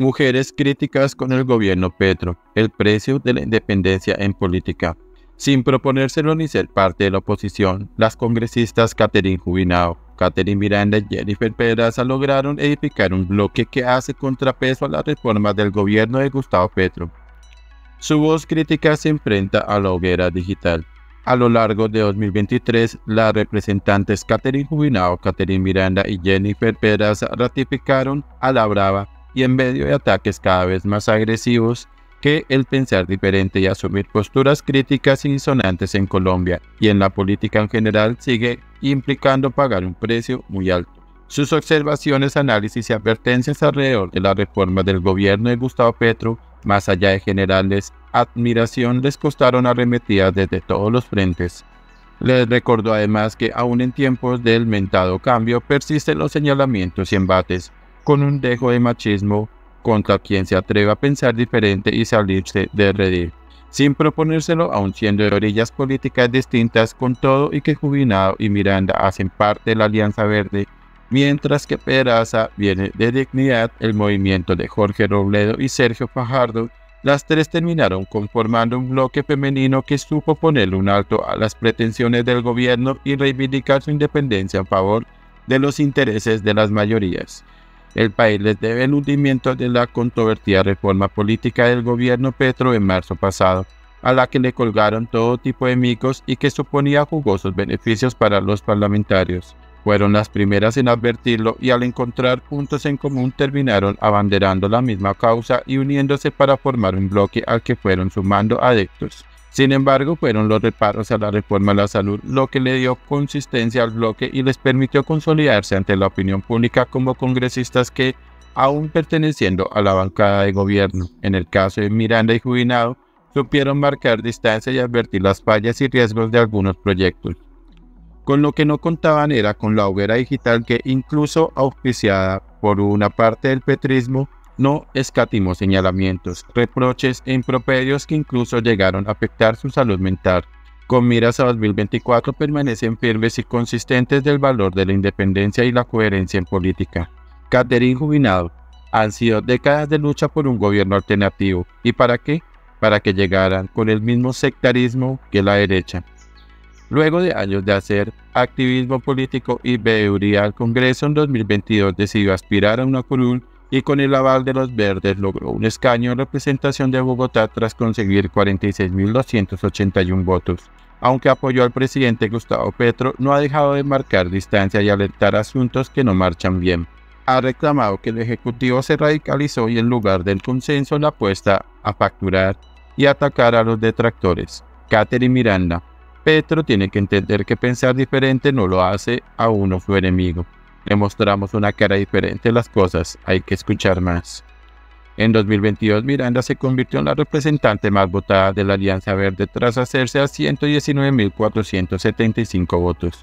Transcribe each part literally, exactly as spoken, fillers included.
Mujeres críticas con el gobierno Petro, el precio de la independencia en política. Sin proponérselo ni ser parte de la oposición, las congresistas Catherine Juvinao, Katherine Miranda y Jennifer Pedraza lograron edificar un bloque que hace contrapeso a las reformas del gobierno de Gustavo Petro. Su voz crítica se enfrenta a la hoguera digital. A lo largo de dos mil veintitrés, las representantes Katherine Juvinao, Katherine Miranda y Jennifer Pedraza ratificaron a la brava y en medio de ataques cada vez más agresivos que el pensar diferente y asumir posturas críticas e insonantes en Colombia y en la política en general sigue implicando pagar un precio muy alto. Sus observaciones, análisis y advertencias alrededor de la reforma del gobierno de Gustavo Petro, más allá de generarles admiración, les costaron arremetidas desde todos los frentes. Les recordó además que aún en tiempos del mentado cambio persisten los señalamientos y embates, con un dejo de machismo contra quien se atreva a pensar diferente y salirse de redil, sin proponérselo, aun siendo de orillas políticas distintas. Con todo y que Juvinao y Miranda hacen parte de la Alianza Verde, mientras que Pedraza viene de Dignidad, el movimiento de Jorge Robledo y Sergio Fajardo, las tres terminaron conformando un bloque femenino que supo ponerle un alto a las pretensiones del gobierno y reivindicar su independencia a favor de los intereses de las mayorías. El país les debe el hundimiento de la controvertida reforma política del gobierno Petro en marzo pasado, a la que le colgaron todo tipo de micos y que suponía jugosos beneficios para los parlamentarios. Fueron las primeras en advertirlo y al encontrar puntos en común terminaron abanderando la misma causa y uniéndose para formar un bloque al que fueron sumando adeptos. Sin embargo, fueron los reparos a la reforma a la salud lo que le dio consistencia al bloque y les permitió consolidarse ante la opinión pública como congresistas que, aún perteneciendo a la bancada de gobierno, en el caso de Miranda y Juvinao, supieron marcar distancia y advertir las fallas y riesgos de algunos proyectos. Con lo que no contaban era con la hoguera digital que, incluso auspiciada por una parte del petrismo, no escatimó señalamientos, reproches e improperios que incluso llegaron a afectar su salud mental. Con miras a dos mil veinticuatro permanecen firmes y consistentes del valor de la independencia y la coherencia en política. Katherine Juvinao: han sido décadas de lucha por un gobierno alternativo. ¿Y para qué? Para que llegaran con el mismo sectarismo que la derecha. Luego de años de hacer activismo político y veeduría al Congreso, en dos mil veintidós decidió aspirar a una curul y con el aval de los verdes logró un escaño en representación de Bogotá tras conseguir cuarenta y seis mil doscientos ochenta y uno votos. Aunque apoyó al presidente Gustavo Petro, no ha dejado de marcar distancia y alertar asuntos que no marchan bien. Ha reclamado que el Ejecutivo se radicalizó y en lugar del consenso la apuesta a facturar y atacar a los detractores. Katherine Miranda: Petro tiene que entender que pensar diferente no lo hace a uno su enemigo. Le mostramos una cara diferente a las cosas, hay que escuchar más. En dos mil veintidós, Miranda se convirtió en la representante más votada de la Alianza Verde tras hacerse a ciento diecinueve mil cuatrocientos setenta y cinco votos.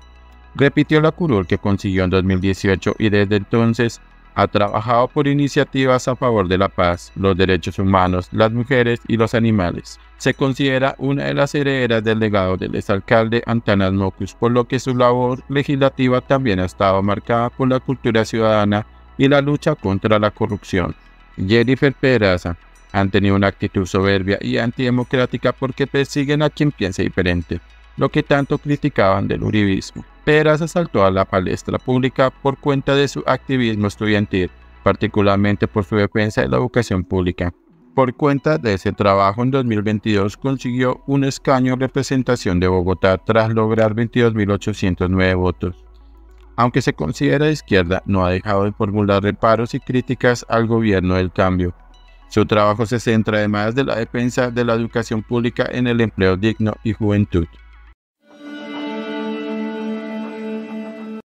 Repitió la curul que consiguió en dos mil dieciocho y desde entonces ha trabajado por iniciativas a favor de la paz, los derechos humanos, las mujeres y los animales. Se considera una de las herederas del legado del exalcalde Antanas Mockus, por lo que su labor legislativa también ha estado marcada por la cultura ciudadana y la lucha contra la corrupción. Jennifer Pedraza: han tenido una actitud soberbia y antidemocrática porque persiguen a quien piense diferente, lo que tanto criticaban del uribismo. Pedraza saltó a la palestra pública por cuenta de su activismo estudiantil, particularmente por su defensa de la educación pública. Por cuenta de ese trabajo, en dos mil veintidós consiguió un escaño en representación de Bogotá tras lograr veintidós mil ochocientos nueve votos. Aunque se considera de izquierda, no ha dejado de formular reparos y críticas al gobierno del cambio. Su trabajo se centra además de la defensa de la educación pública en el empleo digno y juventud.